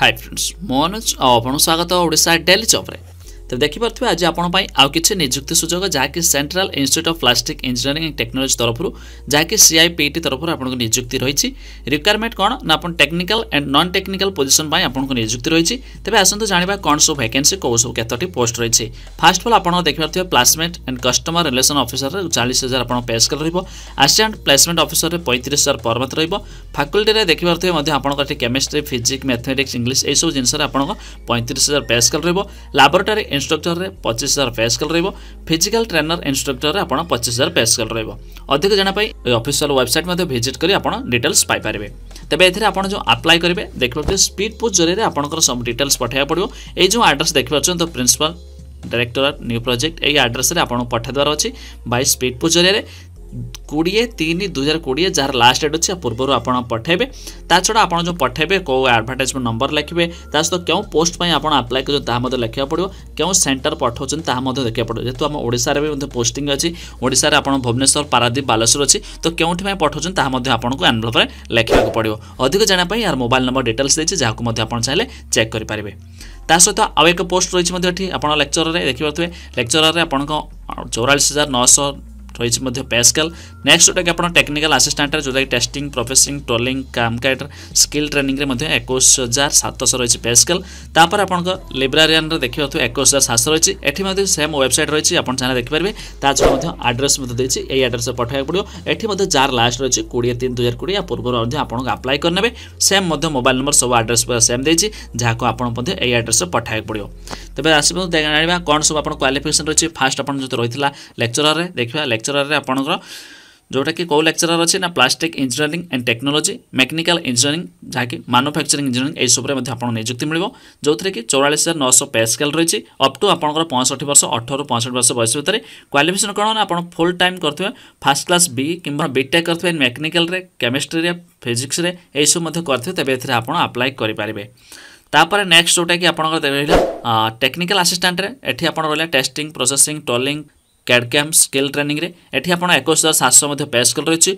Hi friends Manoj आपन स्वागत Odisha daily chop रे तो देखि परथु आज आपन पई आ किछ नियुक्ति सुजोग जाकि central institute of plastic engineering and technology तरफरु जाकि सीआईपीटी तरफरु आपन को नियुक्ति रहिछि। रिक्वायरमेंट कोन ना आपन technical and non technical position पई आपन को नियुक्ति रहिछि। तबे आसंतो जानिबा कोन सब वैकेंसी को सब केतोटी पोस्ट रहिछि। फर्स्ट ऑल आपन देखि परथु placement and customer relation officer रे 40000 आपन पे स्केल रहइबो। असिस्टेंट प्लेसमेंट ऑफिसर रे 35000 पर मत रहइबो। फैकल्टी रे देखि परथु मध्ये आपन को केमिस्ट्री फिजिक्स मैथमेटिक्स इंग्लिश ए सब जिनसर आपन को 35000 पे स्केल रहइबो। लैबोरेटरी इंस्ट्रक्टर रे 25000 पे स्केल रहइबो। फिजिकल ट्रेनर इंस्ट्रक्टर रे आपण 25000 पे स्केल रहइबो। अधिक जाना पई ऑफिशियल वेबसाइट मध्ये विजिट करी आपण डिटेल्स पाई पारबे। तबे एथिरे आपण जो अप्लाई करबे देखबते स्पीड पोस्ट जरिये रे आपणकर सब डिटेल्स पठाया पड़ियो। ए जो एड्रेस देखबा छन तो प्रिंसिपल डायरेक्टोरेट न्यू प्रोजेक्ट ए एड्रेस रे आपण पठा द्वार अछि बाय स्पीड पोस्ट जरिये रे 20-3-2020 जार लास्ट डेट अच्छे पूर्व आप पठेबे। छड़ा आप जो पठेबे कौ एडभर्टाइजमेंट नंबर लिखे तासत क्यों पोस्ट पर आप आप्लाय कर लिखा पड़ो क्यों सेंटर पठाऊँ ताकि देखा पड़ो जेहतु आम ओडार भी पोस्टिंग अच्छी ओडार आप भुवनेश्वर पारादीप बालेश्वर अच्छी तो क्योंपाई पठाऊँ ताकि एनभेलप लिखा पड़ो। अधिक जानापी यार मोबाइल नंबर डिटेल्स देती जहाँ चाहिए चेक करेंगे। ता सहित आउ एक पोस्ट रही लेक्चर में देखी पारे लेक्चर में आपंक 44900 रही पेस्केल। नेक्स्ट जोटा कि टेक्निकल आसिस्टेंट जोटा कि टेस्टिंग प्रोफेसिंग ट्रोलिंग कामकाट स्किल ट्रेनिंग में 21700 रही पेस्केल। तापर आप लिब्रारियन देखिए 21700 रही एटी सेम वेबसाइट रही चाहिए देखिपारे। छड़ा आड्रेस यही आड्रेस पठाया पड़ो ये जार लास्ट रही 20-3-2020 या पूर्व आपको आप्लाय करने सेम मोबाइल नंबर सब आड्रेस सेम देती जहाँ आप आड्रेस पठाया पड़ो। तेज आस कौन सब आप क्वालिफिकेशन रही फास्ट आप रही लेक्चर में देखा लेक्चर आपनकर जोटा कि कौ लेक्चरर अच्छे ना plastic engineering and technology mechanical engineering जहाँकि मैन्युफैक्चरिंग इंजीनियरिंग यह सबूँ नियुक्ति मिल जो 44900 पे स्केल रही अप टू आपंकर 65 वर्ष 18-65 वर्ष बयस भितर। क्वालिफिकेशन कौन आप फुल टाइम करते फर्स्ट क्लास बी कि बीटेक करते मेकानिकल रे केमिस्ट्री रे फिजिक्स रे यह सब करते तेज एथेर आप अप्लाई करें। तापर नेक्स्ट जोटा कि आप टेक्निकल आसिस्टेंट एटी आप रहा testing processing tooling CAD CAM skill training रे एठी आपण 21700 पे स्केल रही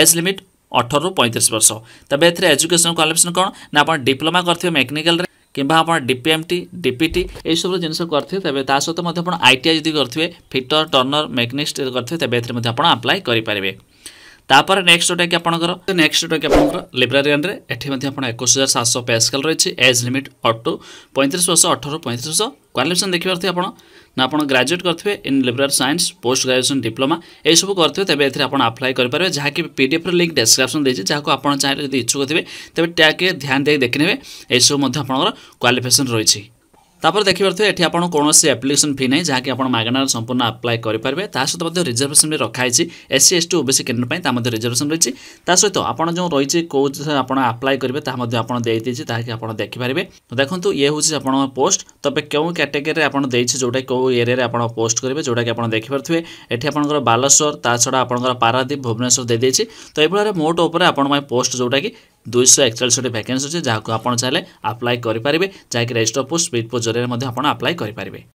एज लिमिट 18-35 वर्ष। तबे एथिरे एजुकेशन क्वालिफिकेशन कौन ना आप डिप्लोमा करते मेकानिकल किंबा आप डीपीएमटी डीपीटी ये सब जिनस करते तेज सहित आईटीआई यदि करते फिटर टर्नर मेकानिक्स करते तेज अप्लाई करेंगे। तापर नेक्स्ट जोटा कि आप नेक्स्ट जोटा कि आप लिब्रारियन रे एठी मध्य आपण 21700 पे स्केल रही एज लिमिट 35 वर्ष 18-35 वर्ष। क्वालिफिकेशन देखिए आप ना आप ग्रेजुएट करते इन liberal science post graduation diploma ये सब करते तेज एथेर आप अप्लाई करेंगे जहाँकि पीडीएफ लिंक डिस्क्रिप्शन देती जहाँ आप चाहिए जब इच्छुक थे तेज टैगे ध्यान दे देखने ये सब आप क्वालिफिकेशन रही। तापर देखिए ये आपको कौन से एप्लिकेशन फी ना जहाँकि आप मागणार संपूर्ण अप्लाई करेंगे। सहित रिजर्वेशन भी रखाई एससी एसटी ओबीसी केन्द्र रिजर्वेशन रही सहित आप जो रही कौ आप अप्लाई करेंगे ताकि आप देखिपारे। देखो ये हूँ आप पोस्ट तबे क्यों कैटेगरी आप जोटा कौ एरिया आप पोस्ट करेंगे जोटा कि आप देखिपे ये आपंकर बालेश्वर ता छड़ा आप पारादीप भुवनेश्वर दे देती तो ये मोट उपर आप पोस्ट जोटा कि 241 वैकेंसी जहाँ आप चाहिए अप्लाई करेंगे जहाँकि रजिस्टर पोस्ट स्पीड पोस्ट जरिए आप अप्लाई करेंगे।